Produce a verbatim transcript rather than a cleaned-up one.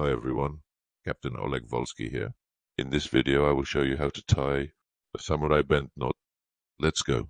Hi everyone, Captain Oleg Volsky here. In this video I will show you how to tie a samurai bend knot. Let's go.